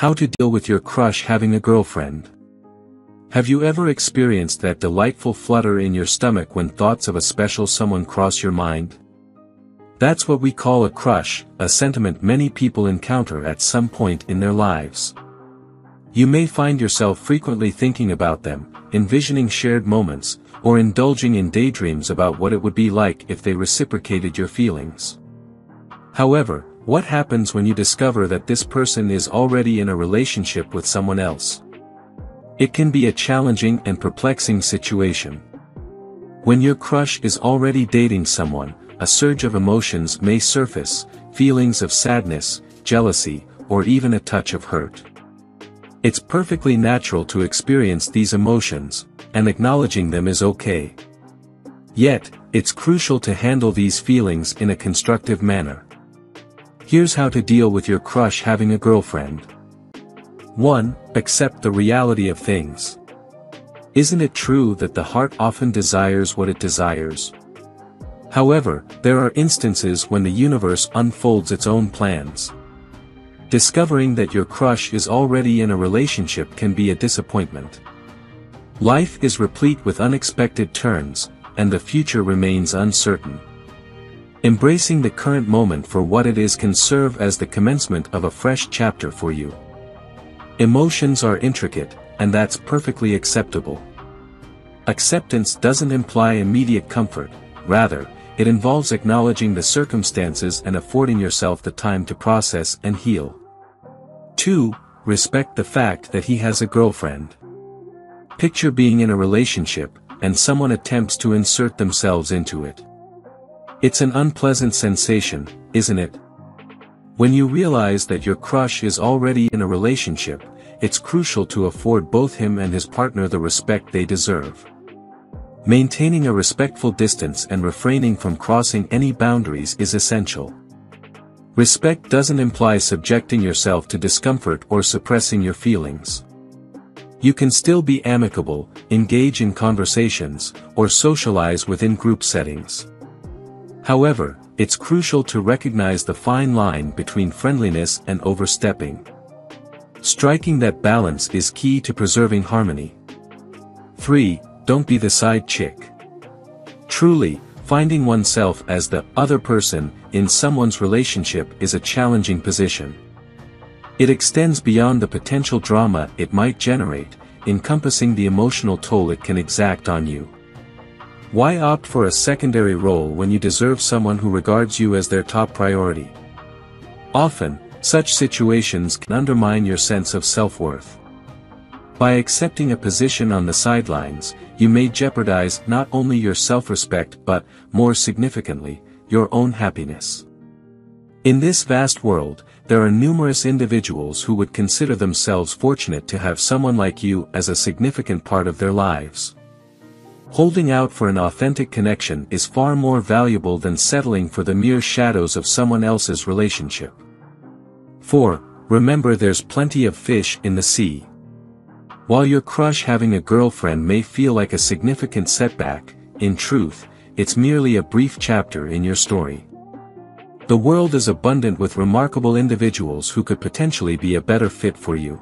How to deal with your crush having a girlfriend. Have you ever experienced that delightful flutter in your stomach when thoughts of a special someone cross your mind? That's what we call a crush, a sentiment many people encounter at some point in their lives. You may find yourself frequently thinking about them, envisioning shared moments, or indulging in daydreams about what it would be like if they reciprocated your feelings. However, what happens when you discover that this person is already in a relationship with someone else? It can be a challenging and perplexing situation. When your crush is already dating someone, a surge of emotions may surface, feelings of sadness, jealousy, or even a touch of hurt. It's perfectly natural to experience these emotions, and acknowledging them is okay. Yet, it's crucial to handle these feelings in a constructive manner. Here's how to deal with your crush having a girlfriend. 1. Accept the reality of things. Isn't it true that the heart often desires what it desires? However, there are instances when the universe unfolds its own plans. Discovering that your crush is already in a relationship can be a disappointment. Life is replete with unexpected turns, and the future remains uncertain. Embracing the current moment for what it is can serve as the commencement of a fresh chapter for you. Emotions are intricate, and that's perfectly acceptable. Acceptance doesn't imply immediate comfort, rather, it involves acknowledging the circumstances and affording yourself the time to process and heal. 2. Respect the fact that he has a girlfriend. Picture being in a relationship, and someone attempts to insert themselves into it. It's an unpleasant sensation, isn't it? When you realize that your crush is already in a relationship, it's crucial to afford both him and his partner the respect they deserve. Maintaining a respectful distance and refraining from crossing any boundaries is essential. Respect doesn't imply subjecting yourself to discomfort or suppressing your feelings. You can still be amicable, engage in conversations, or socialize within group settings. However, it's crucial to recognize the fine line between friendliness and overstepping. Striking that balance is key to preserving harmony. 3. Don't be the side chick. Truly, finding oneself as the other person in someone's relationship is a challenging position. It extends beyond the potential drama it might generate, encompassing the emotional toll it can exact on you. Why opt for a secondary role when you deserve someone who regards you as their top priority? Often, such situations can undermine your sense of self-worth. By accepting a position on the sidelines, you may jeopardize not only your self-respect but, more significantly, your own happiness. In this vast world, there are numerous individuals who would consider themselves fortunate to have someone like you as a significant part of their lives. Holding out for an authentic connection is far more valuable than settling for the mere shadows of someone else's relationship. 4. Remember there's plenty of fish in the sea. While your crush having a girlfriend may feel like a significant setback, in truth, it's merely a brief chapter in your story. The world is abundant with remarkable individuals who could potentially be a better fit for you.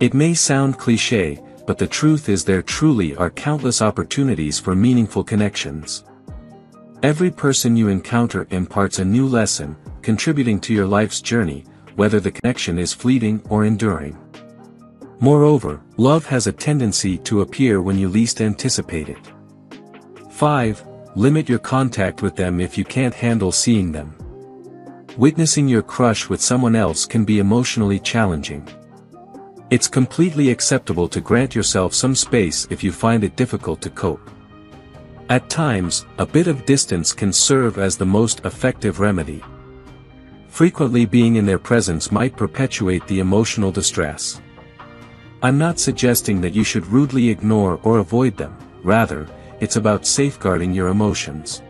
It may sound cliché, but the truth is there truly are countless opportunities for meaningful connections. Every person you encounter imparts a new lesson, contributing to your life's journey, whether the connection is fleeting or enduring. Moreover, love has a tendency to appear when you least anticipate it. 5. Limit your contact with them if you can't handle seeing them. Witnessing your crush with someone else can be emotionally challenging. It's completely acceptable to grant yourself some space if you find it difficult to cope. At times, a bit of distance can serve as the most effective remedy. Frequently being in their presence might perpetuate the emotional distress. I'm not suggesting that you should rudely ignore or avoid them, rather, it's about safeguarding your emotions.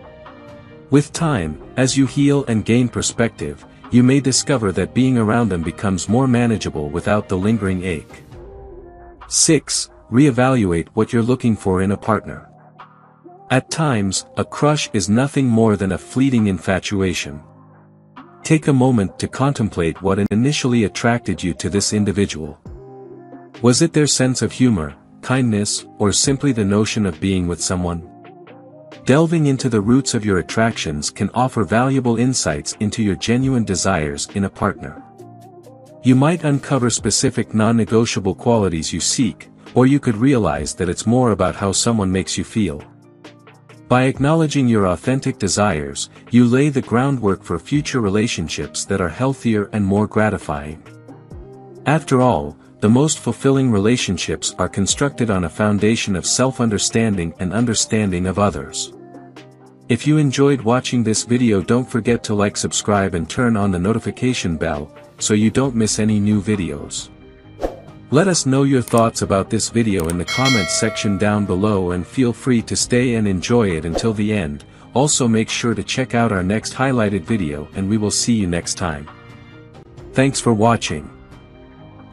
With time, as you heal and gain perspective, you may discover that being around them becomes more manageable without the lingering ache. 6. Reevaluate what you're looking for in a partner. At times, a crush is nothing more than a fleeting infatuation. Take a moment to contemplate what initially attracted you to this individual. Was it their sense of humor, kindness, or simply the notion of being with someone? Delving into the roots of your attractions can offer valuable insights into your genuine desires in a partner. You might uncover specific non-negotiable qualities you seek, or you could realize that it's more about how someone makes you feel. By acknowledging your authentic desires, you lay the groundwork for future relationships that are healthier and more gratifying. After all, the most fulfilling relationships are constructed on a foundation of self-understanding and understanding of others. If you enjoyed watching this video, don't forget to like, subscribe, and turn on the notification bell, so you don't miss any new videos. Let us know your thoughts about this video in the comments section down below, and feel free to stay and enjoy it until the end. Also, make sure to check out our next highlighted video, and we will see you next time. Thanks for watching.